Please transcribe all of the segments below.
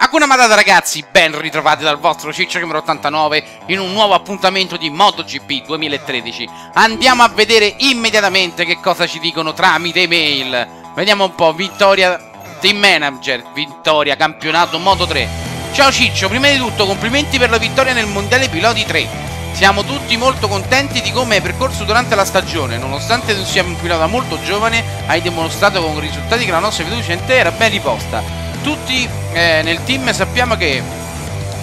Hakuna Matata ragazzi, ben ritrovati dal vostro Ciccio Camero 89 in un nuovo appuntamento di MotoGP 2013. Andiamo a vedere immediatamente che cosa ci dicono tramite email. Vediamo un po', Vittoria Team Manager, Vittoria campionato Moto 3. Ciao Ciccio, prima di tutto complimenti per la vittoria nel Mondiale Piloti 3. Siamo tutti molto contenti di come hai percorso durante la stagione. Nonostante tu sia un pilota molto giovane, hai dimostrato con risultati che la nostra fiducia in te era ben riposta. Tutti nel team sappiamo che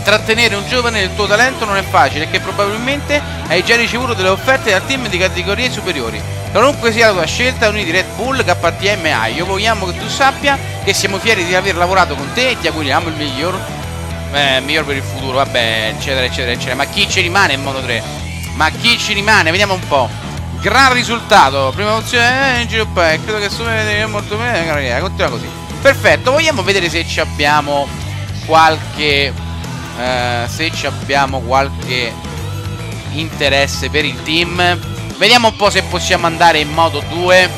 trattenere un giovane nel tuo talento non è facile e che probabilmente hai già ricevuto delle offerte dal team di categorie superiori. Qualunque sia la tua scelta, uniti Red Bull KTMA. Io vogliamo che tu sappia che siamo fieri di aver lavorato con te e ti auguriamo il miglior per il futuro, vabbè, eccetera eccetera eccetera. Ma chi ci rimane in Moto 3? Ma chi ci rimane? Vediamo un po'. Gran risultato, prima posizione in giro, credo che assumere molto bene, continua così. Perfetto, vogliamo vedere se ci abbiamo qualche interesse per il team. Vediamo un po' se possiamo andare in Moto 2.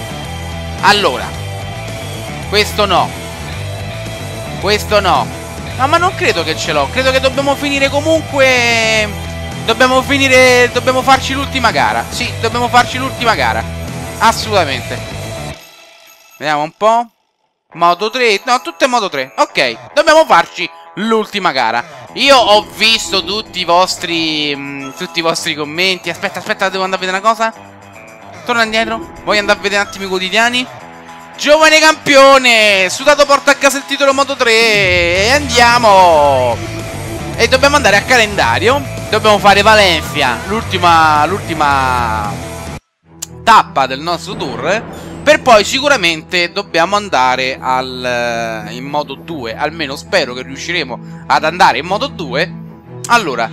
Allora, questo no, questo no. No, ma non credo che ce l'ho. Credo che dobbiamo finire comunque. Dobbiamo farci l'ultima gara. Sì, dobbiamo farci l'ultima gara. Assolutamente. Vediamo un po'. Moto 3. No, tutte Moto 3. Ok, dobbiamo farci l'ultima gara. Io ho visto tutti i vostri commenti. Aspetta, aspetta, devo andare a vedere una cosa. Torna indietro. Voglio andare a vedere un attimo i quotidiani. Giovane campione, Sudato porta a casa il titolo Moto 3 e andiamo. E dobbiamo andare a calendario. Dobbiamo fare Valencia, l'ultima tappa del nostro tour, per poi sicuramente dobbiamo andare in Moto 2. Almeno spero che riusciremo ad andare in Moto 2. Allora,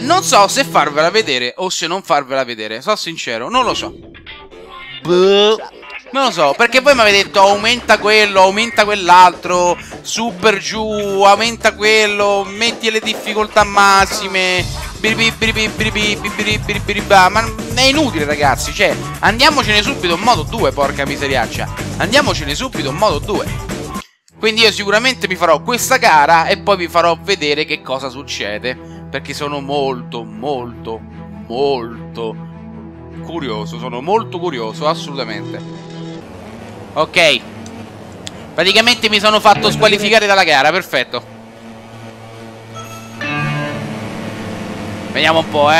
non so se farvela vedere o se non farvela vedere, sono sincero, non lo so. Non lo so, perché voi mi avete detto aumenta quello, aumenta quell'altro, super giù, aumenta quello, metti le difficoltà massime, ma è inutile ragazzi, cioè andiamocene subito in Moto 2, porca miseriaccia, andiamocene subito in Moto 2. Quindi io sicuramente vi farò questa gara e poi vi farò vedere che cosa succede, perché sono molto curioso, sono molto curioso, assolutamente. Ok, praticamente mi sono fatto squalificare dalla gara, perfetto. Vediamo un po',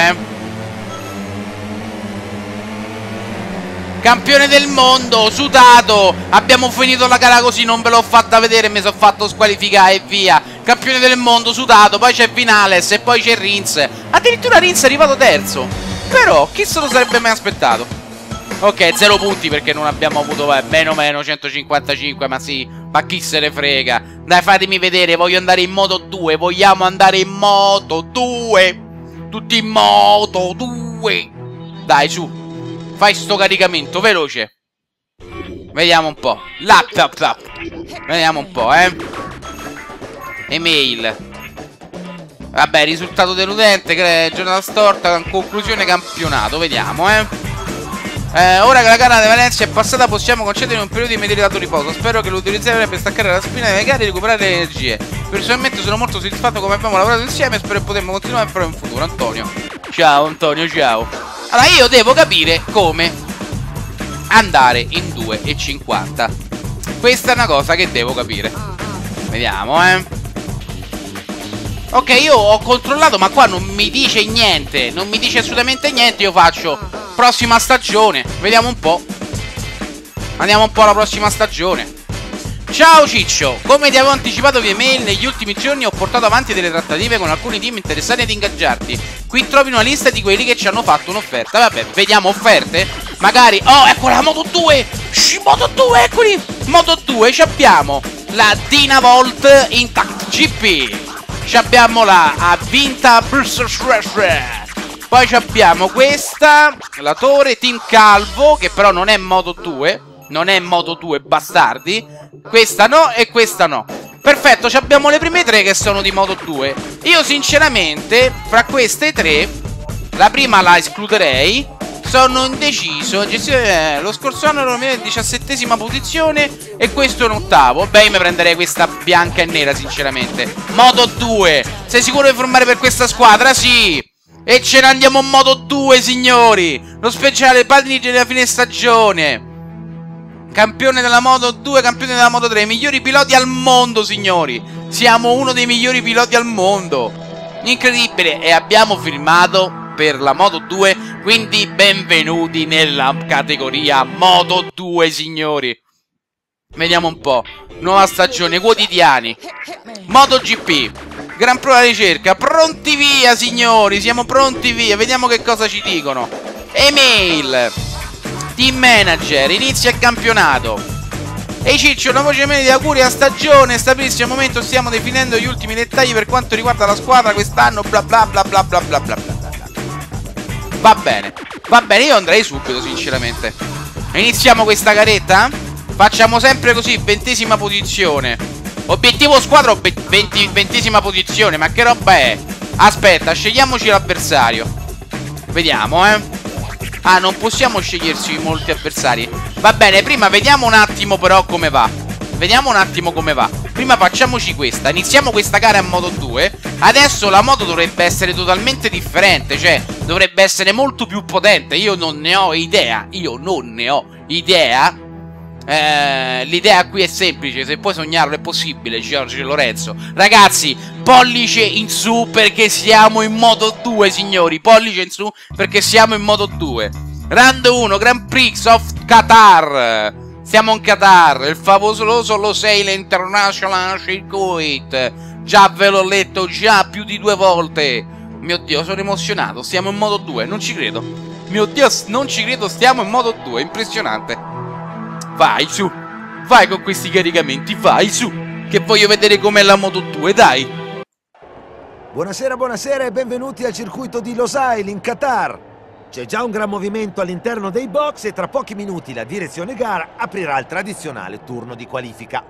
Campione del mondo, Sudato. Abbiamo finito la gara così, non ve l'ho fatta vedere, mi sono fatto squalificare e via. Campione del mondo, Sudato, poi c'è Vinales e poi c'è Rins. Addirittura Rins è arrivato terzo. Però, chi se lo sarebbe mai aspettato? Ok, 0 punti perché non abbiamo avuto meno 155, ma sì, ma chi se ne frega. Dai, fatemi vedere, voglio andare in Moto 2, vogliamo andare in Moto 2. Tutti in Moto 2. Dai, su. Fai sto caricamento, veloce. Vediamo un po'. Vediamo un po', Email. Vabbè, risultato deludente, giornata storta, conclusione campionato, vediamo, ora che la gara di Valencia è passata possiamo concedere un periodo di meritato riposo. Spero che lo utilizzerete per staccare la spina delle gare e recuperare le energie. Personalmente sono molto soddisfatto come abbiamo lavorato insieme e spero che potremo continuare a fare in futuro. Antonio. Ciao Antonio, ciao. Allora io devo capire come andare in 2,50. Questa è una cosa che devo capire. Vediamo, Ok, io ho controllato ma qua non mi dice niente. Non mi dice assolutamente niente. Io faccio prossima stagione, vediamo un po'. Andiamo un po' alla prossima stagione. Ciao Ciccio, come ti avevo anticipato via mail, negli ultimi giorni ho portato avanti delle trattative con alcuni team interessati ad ingaggiarti. Qui trovi una lista di quelli che ci hanno fatto un'offerta. Vabbè, vediamo offerte. Magari, oh, eccola, Moto 2. Moto 2, eccoli. Moto 2, ci abbiamo la Dynavolt Intact GP. Ci abbiamo la Avinta Bruce Shrek Res. Poi abbiamo questa, la Torre Team Calvo, che però non è Moto 2, non è Moto 2, bastardi. Questa no e questa no. Perfetto, abbiamo le prime tre che sono di Moto 2. Io sinceramente, fra queste tre, la prima la escluderei. sono indeciso. Lo scorso anno ero in 17ª posizione e questo in 8º. Beh, io mi prenderei questa bianca e nera sinceramente. Moto 2, sei sicuro di formare per questa squadra? Sì. E ce ne andiamo a Moto 2, signori. Lo speciale Pasini della fine stagione, campione della Moto 2, campione della Moto 3, migliori piloti al mondo, signori. Siamo uno dei migliori piloti al mondo. Incredibile. E abbiamo firmato per la Moto 2, quindi benvenuti nella categoria Moto 2, signori. Vediamo un po'. Nuova stagione, quotidiani, MotoGP, Gran Pro alla ricerca. Pronti via, signori. Siamo pronti via. Vediamo che cosa ci dicono. Email. Team manager. Inizia il campionato. Ehi Ciccio, una voce media di auguri a stagione. Stabilissimo momento. Stiamo definendo gli ultimi dettagli per quanto riguarda la squadra quest'anno. Bla bla bla bla bla bla bla bla. Va bene. Va bene, io andrei subito, sinceramente. Iniziamo questa caretta. Facciamo sempre così. 20ª posizione. Obiettivo squadra, 20ª posizione. Ma che roba è? Aspetta, scegliamoci l'avversario. Vediamo, ah, non possiamo scegliersi molti avversari. Va bene, prima vediamo un attimo però come va. Vediamo un attimo come va. Prima facciamoci questa. Iniziamo questa gara a Moto 2. Adesso la moto dovrebbe essere totalmente differente. Cioè, dovrebbe essere molto più potente. Io non ne ho idea. Io non ne ho idea. L'idea qui è semplice. Se puoi sognarlo è possibile, Giorgio Lorenzo. Ragazzi, pollice in su perché siamo in Moto 2, signori. Pollice in su perché siamo in Moto 2. Round 1, Grand Prix of Qatar. Siamo in Qatar, il favoloso Losail International Circuit. Già ve l'ho letto già più di 2 volte. Mio Dio, sono emozionato. Siamo in Moto 2, non ci credo. Mio Dio, non ci credo, stiamo in Moto 2. Impressionante. Vai su, vai con questi caricamenti, vai su, che voglio vedere com'è la Moto 2, dai. Buonasera, buonasera e benvenuti al circuito di Losail in Qatar. C'è già un gran movimento all'interno dei box e tra pochi minuti la direzione gara aprirà il tradizionale turno di qualifica.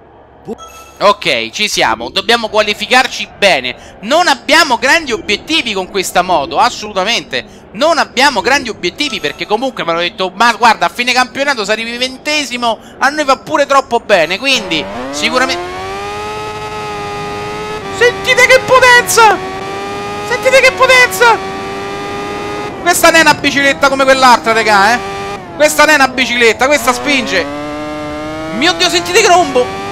Ok, ci siamo, dobbiamo qualificarci bene. Non abbiamo grandi obiettivi con questa moto, assolutamente. Non abbiamo grandi obiettivi perché comunque mi hanno detto: ma guarda, a fine campionato se arrivi 20º a noi va pure troppo bene. Quindi sicuramente... Sentite che potenza! Sentite che potenza! Questa non è una bicicletta come quell'altra, raga, eh! Questa non è una bicicletta, questa spinge! Mio Dio, sentite che rombo!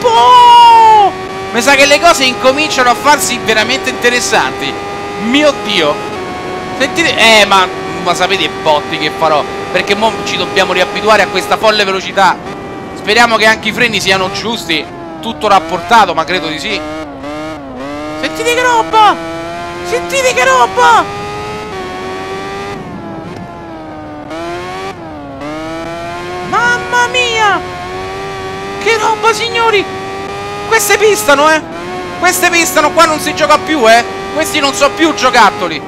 Boh! Mi sa che le cose incominciano a farsi veramente interessanti. Mio Dio. Sentite. Ma sapete i botti che farò? Perché mo ci dobbiamo riabituare a questa folle velocità. Speriamo che anche i freni siano giusti. Tutto rapportato, ma credo di sì. Sentite che roba! Sentite che roba! Mamma mia! Che roba, signori! Queste pistano, eh! Queste pistano, qua non si gioca più, eh! Questi non so più giocattoli.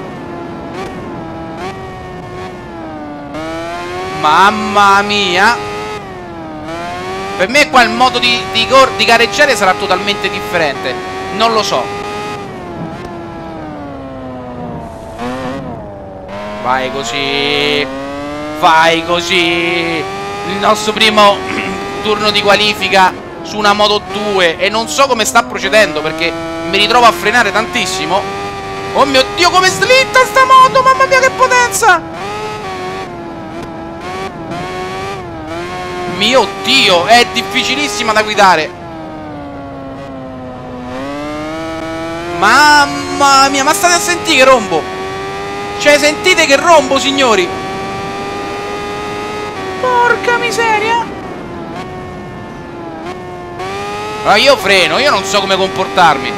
Mamma mia. Per me qua il modo di gareggiare sarà totalmente differente. Non lo so. Vai così. Vai così. Il nostro primo turno di qualifica su una Moto 2. E non so come sta procedendo perché mi ritrovo a frenare tantissimo. Oh mio Dio, come slitta sta moto. Mamma mia, che potenza. Mio Dio, è difficilissima da guidare. Mamma mia, ma state a sentire che rombo. Cioè, sentite che rombo, signori. Porca miseria. Allora io freno, io non so come comportarmi.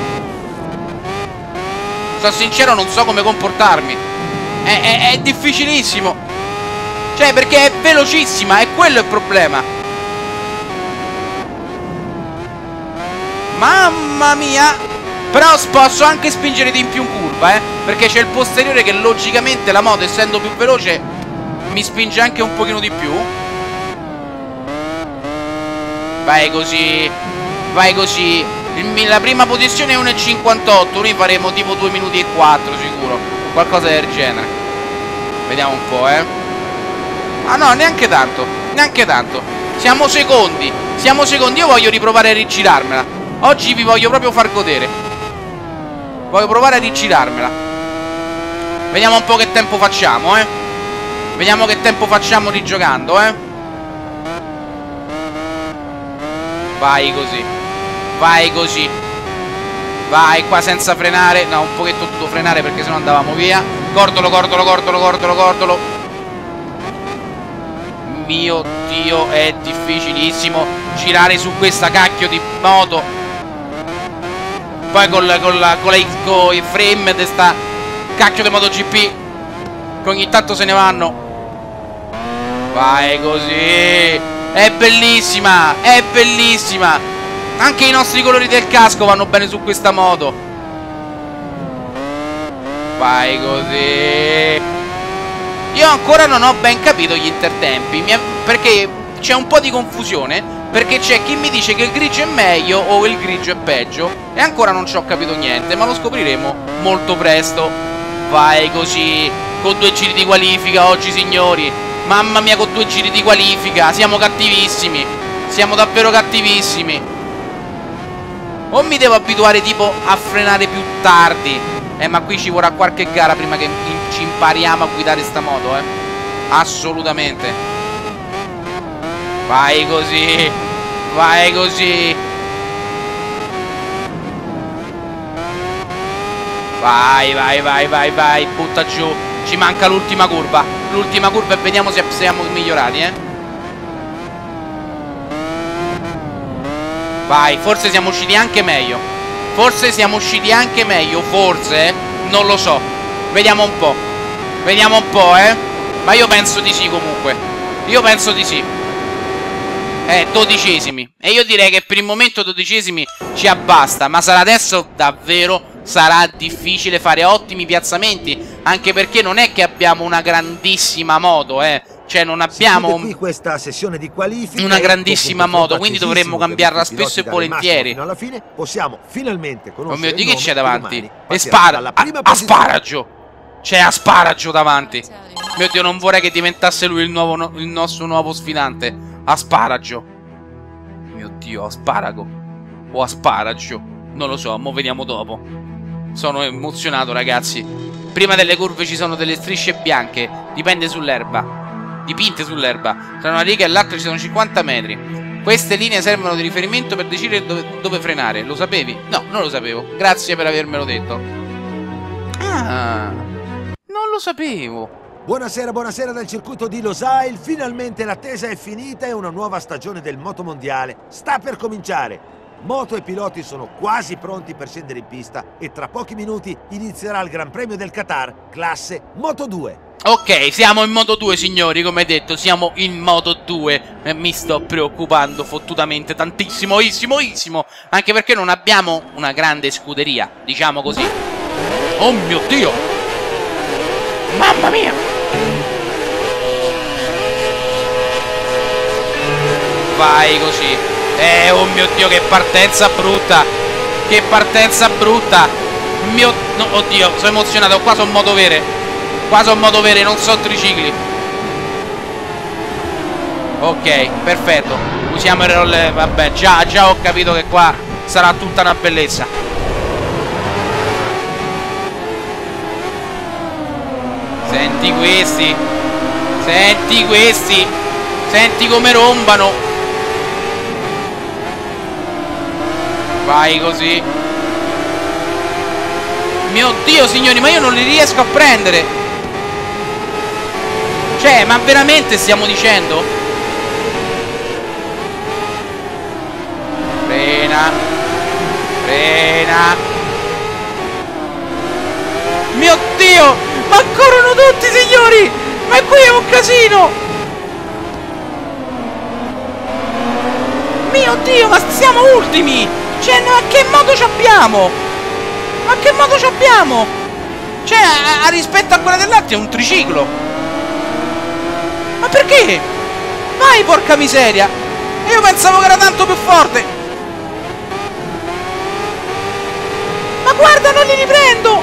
Sono sincero, non so come comportarmi. È difficilissimo. Cioè, perché è velocissima, è quello il problema. Mamma mia. Però posso anche spingere di in più in curva, perché c'è il posteriore che logicamente la moto, essendo più veloce, mi spinge anche un pochino di più. Vai così. Vai così. La prima posizione è 1,58. Noi faremo tipo 2 minuti e 4 sicuro, qualcosa del genere. Vediamo un po', ah no, neanche tanto. Neanche tanto. Siamo secondi. Siamo secondi. Io voglio riprovare a rigirarmela. Oggi vi voglio proprio far godere. Voglio provare a rigirarmela. Vediamo un po' che tempo facciamo, Vediamo che tempo facciamo rigiocando, Vai così. Vai così. Vai qua senza frenare. No, un pochetto tutto frenare perché sennò andavamo via. Cordolo, cordolo, cordolo, cordolo, cordolo. Mio Dio, è difficilissimo girare su questa cacchio di moto. Poi con i frame di sta cacchio di MotoGP che ogni tanto se ne vanno. Vai così. È bellissima. È bellissima. Anche i nostri colori del casco vanno bene su questa moto. Vai così. Io ancora non ho ben capito gli intertempi, perché c'è un po' di confusione. Perché c'è chi mi dice che il grigio è meglio o il grigio è peggio. E ancora non ci ho capito niente, ma lo scopriremo molto presto. Vai così. Con 2 giri di qualifica oggi, signori. Mamma mia, con 2 giri di qualifica. Siamo cattivissimi. Siamo davvero cattivissimi. O mi devo abituare tipo a frenare più tardi. Ma qui ci vorrà qualche gara prima che ci impariamo a guidare sta moto, Assolutamente. Vai così. Vai così. Vai, vai, vai, vai, vai. Butta giù. Ci manca l'ultima curva. L'ultima curva e vediamo se siamo migliorati, Vai, forse siamo usciti anche meglio. Forse siamo usciti anche meglio. Forse, non lo so. Vediamo un po'. Vediamo un po', Ma io penso di sì comunque. Io penso di sì. 12esimi. E io direi che per il momento 12esimi ci abbasta. Ma sarà adesso davvero. Sarà difficile fare ottimi piazzamenti. Anche perché non è che abbiamo una grandissima moto, Cioè non abbiamo qui questa sessione di qualifica una grandissima moto. Quindi dovremmo cambiarla spesso e volentieri. Alla fine possiamo finalmente conoscere. Oh mio Dio, chi c'è davanti? E spara. Asparagio. C'è Asparagio davanti. Mio Dio, non vorrei che diventasse lui il nostro nuovo sfidante. Asparagio. Mio Dio, asparago. O asparagio. Non lo so, mo vediamo dopo. Sono emozionato, ragazzi. Prima delle curve ci sono delle strisce bianche. Dipende sull'erba. Dipinte sull'erba. Tra una riga e l'altra ci sono 50 metri. Queste linee servono di riferimento per decidere dove frenare. Lo sapevi? No, non lo sapevo. Grazie per avermelo detto. Ah, non lo sapevo. Buonasera dal circuito di Losail, finalmente l'attesa è finita e una nuova stagione del motomondiale sta per cominciare. Moto e piloti sono quasi pronti per scendere in pista e tra pochi minuti inizierà il Gran Premio del Qatar, classe Moto 2. Ok, siamo in Moto 2, signori, come detto, siamo in Moto 2. Mi sto preoccupando fottutamente tantissimo. Anche perché non abbiamo una grande scuderia, diciamo così. Oh mio Dio! Mamma mia! Vai così. Oh mio Dio, che partenza brutta. Che partenza brutta. Mio... No, oddio, sono emozionato. Qua sono moto vere. Qua sono moto vere, non sono tricicli. Ok, perfetto. Usiamo il roll. Vabbè, già ho capito che qua sarà tutta una bellezza. Senti questi. Senti questi. Senti come rombano. Vai così. Mio Dio, signori, ma io non li riesco a prendere. Cioè, ma veramente stiamo dicendo? Frena. Frena. Mio Dio, ma corrono tutti, signori. Ma qui è un casino. Mio Dio, ma siamo ultimi. Cioè, ma che moto ci abbiamo? Ma che moto ci abbiamo? Cioè, rispetto a quella dell'altro è un triciclo. Ma perché? Vai, porca miseria. Io pensavo che era tanto più forte. Ma guarda, non li riprendo.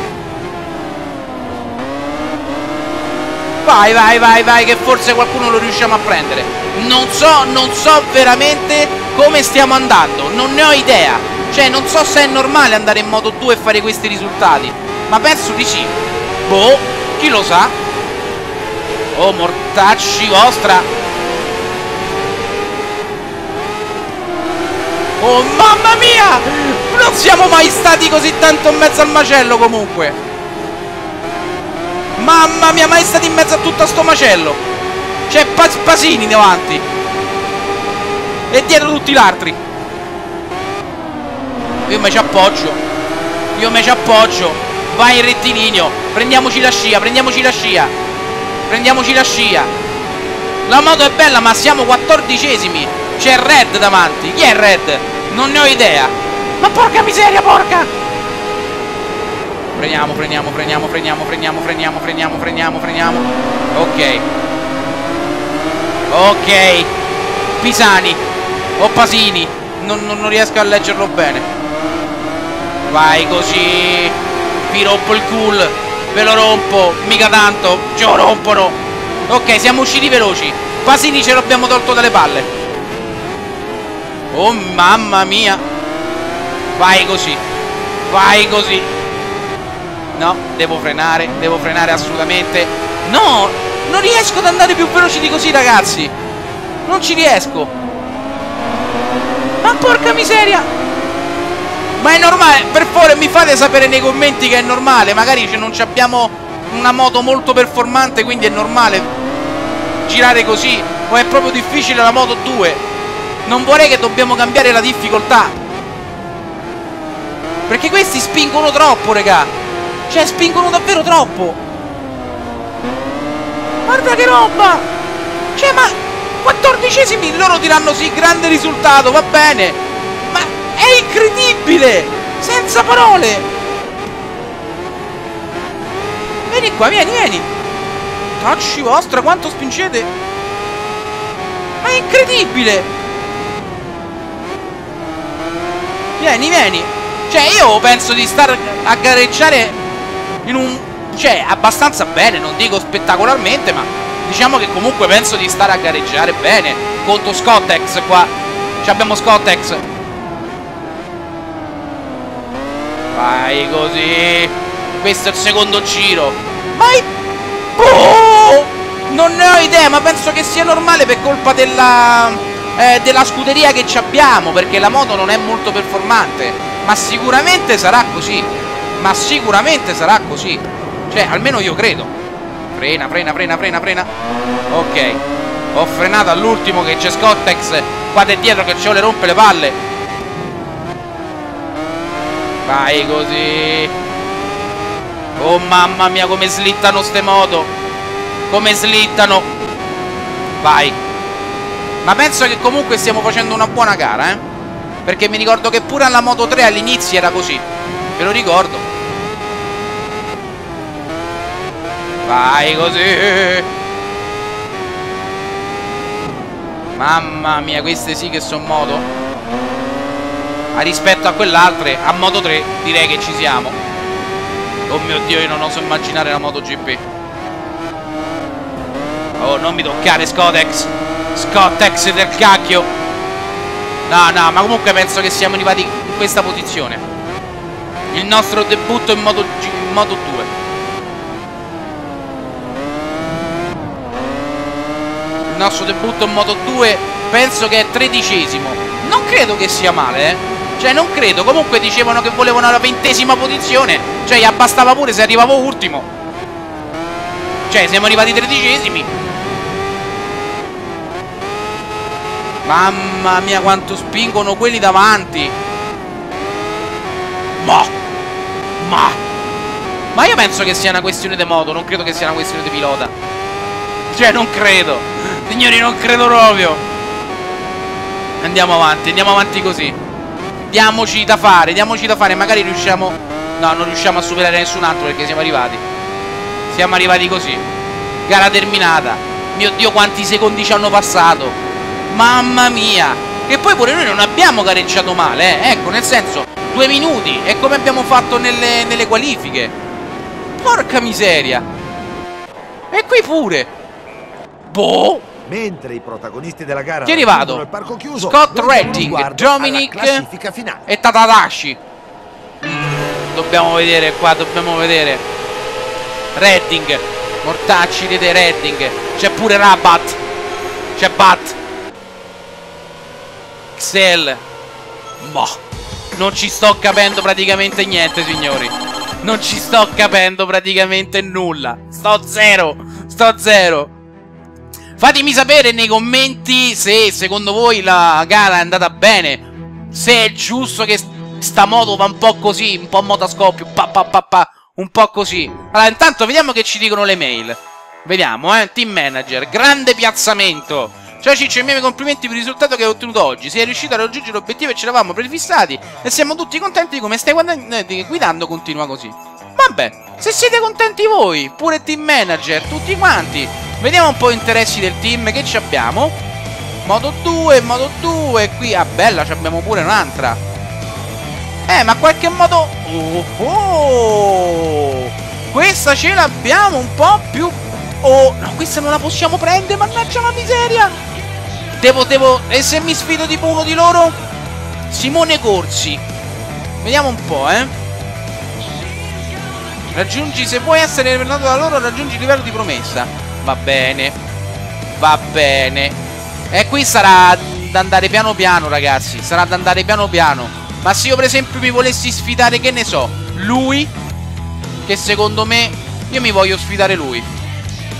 Vai, vai, vai, vai, che forse qualcuno lo riusciamo a prendere. Non so veramente come stiamo andando, non ne ho idea. Cioè, non so se è normale andare in Moto 2 e fare questi risultati, ma penso di sì. Boh, chi lo sa? Oh, mortacci vostra. Oh, mamma mia! Non siamo mai stati così tanto in mezzo al macello, comunque. Mamma mia, ma è stato in mezzo a tutto sto macello. C'è Pasini davanti e dietro tutti gli altri. Io me ci appoggio, io me ci appoggio. Vai in rettilineo, prendiamoci la scia, prendiamoci la scia, prendiamoci la scia. La moto è bella, ma siamo 14esimi. C'è Red davanti. Chi è Red? Non ne ho idea. Ma porca miseria, porca. Freniamo, freniamo, freniamo, freniamo, freniamo, freniamo, freniamo, freniamo, freniamo. Ok. Ok. Pisani o Pasini, non riesco a leggerlo bene. Vai così. Vi rompo il culo. Ve lo rompo. Mica tanto. Ce lo rompono. Ok, siamo usciti veloci. Pasini ce l'abbiamo tolto dalle palle. Oh mamma mia. Vai così. Vai così. No, devo frenare assolutamente. No, non riesco ad andare più veloci di così, ragazzi. Non ci riesco. Ma porca miseria. Ma è normale, per favore mi fate sapere nei commenti che è normale. Magari non abbiamo una moto molto performante, quindi è normale girare così, o è proprio difficile la Moto 2. Non vorrei che dobbiamo cambiare la difficoltà, perché questi spingono troppo, raga. Cioè, spingono davvero troppo. Guarda che roba. Cioè, ma 14esimi, loro diranno sì, grande risultato, va bene. Ma è incredibile. Senza parole. Vieni qua, vieni, vieni. Cacci vostra, quanto spingete. Ma è incredibile. Vieni, vieni. Cioè, io penso di star a gareggiare in un, cioè, abbastanza bene, non dico spettacolarmente, ma diciamo che comunque penso di stare a gareggiare bene contro Scottex qua. Ci abbiamo Scottex. Vai così. Questo è il secondo giro. Vai. Boh! Non ne ho idea, ma penso che sia normale per colpa della scuderia che ci abbiamo, perché la moto non è molto performante, ma sicuramente sarà così. Ma sicuramente sarà così. Cioè, almeno io credo. Frena, frena, frena, frena, frena. Ok. Ho frenato all'ultimo, che c'è Scottex qua dietro che ci vuole rompere le palle. Vai così. Oh mamma mia, come slittano ste moto. Come slittano. Vai. Ma penso che comunque stiamo facendo una buona gara, eh. Perché mi ricordo che pure alla Moto 3 all'inizio era così. Ve lo ricordo. Vai così. Mamma mia, queste sì che sono moto. Ma rispetto a quell'altre, a Moto 3 direi che ci siamo. Oh mio Dio, io non oso immaginare la MotoGP. Oh, non mi toccare Scottex. Scottex del cacchio. No, no, ma comunque penso che siamo arrivati in questa posizione. Il nostro debutto in Moto 2. Il nostro debutto in Moto 2 penso che è 13esimo. Non credo che sia male, eh. Cioè, non credo. Comunque dicevano che volevano la 20esima posizione. Cioè, gli bastava pure se arrivavo ultimo. Cioè, siamo arrivati 13esimi. Mamma mia, quanto spingono quelli davanti. Ma io penso che sia una questione di moto. Non credo che sia una questione di pilota. Cioè, non credo. Signori, non credo proprio. Andiamo avanti così. Diamoci da fare, diamoci da fare. Magari riusciamo. No, non riusciamo a superare nessun altro, perché siamo arrivati. Siamo arrivati così. Gara terminata. Mio Dio, quanti secondi ci hanno passato. Mamma mia. Che poi pure noi non abbiamo gareggiato male, eh. Ecco, nel senso, 2 minuti. E come abbiamo fatto nelle qualifiche. Porca miseria. E qui pure. Boh. Mentre i protagonisti della gara arrivano al parco chiuso, Scott Redding, Dominic e Tadahashi. Dobbiamo vedere qua, dobbiamo vedere. Redding, mortacci di Redding. C'è pure Rabat. C'è Bat. Xel. Boh. Non ci sto capendo praticamente niente, signori. Non ci sto capendo praticamente nulla. Sto zero. Fatemi sapere nei commenti se secondo voi la gara è andata bene, se è giusto che sta moto va un po' così, un po' moto a scoppio, un po' così. Allora intanto vediamo che ci dicono le mail. Vediamo, team manager, grande piazzamento. Ciao Ciccio, i miei complimenti per il risultato che hai ottenuto oggi. Sei riuscito a raggiungere l'obiettivo e ce l'avamo prefissati e siamo tutti contenti di come stai guidando, continua così. Vabbè, se siete contenti voi, pure team manager, tutti quanti. Vediamo un po' gli interessi del team che ci abbiamo. Moto 2, qui, ah bella, ci abbiamo pure un'altra. Ma qualche moto... Oh! Questa ce l'abbiamo un po' più... Oh, no, questa non la possiamo prendere, mannaggia la miseria! E se mi sfido tipo uno di loro? Simone Corsi. Vediamo un po', Raggiungi, se vuoi essere eliminato da loro, raggiungi il livello di promessa. Va bene. Va bene. E qui sarà da andare piano piano, ragazzi. Sarà da andare piano piano. Ma se io per esempio mi volessi sfidare, che ne so, lui, che secondo me, io mi voglio sfidare lui.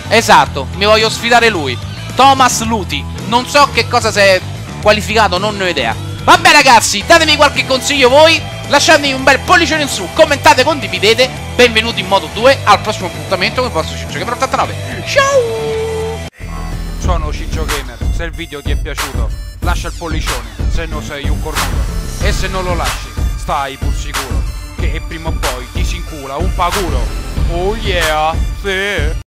Esatto, mi voglio sfidare lui, Thomas Luthi. Non so che cosa si è qualificato, non ne ho idea. Vabbè ragazzi, datemi qualche consiglio voi, lasciatemi un bel pollice in su, commentate, condividete. Benvenuti in Moto 2, al prossimo appuntamento con il vostro Ciccio Camero 89. Ciao! Sono Ciccio Gamer, se il video ti è piaciuto lascia il pollicione, se no sei un cornuto. E se non lo lasci, stai pur sicuro che prima o poi ti si incula un paguro. Oh yeah, sì!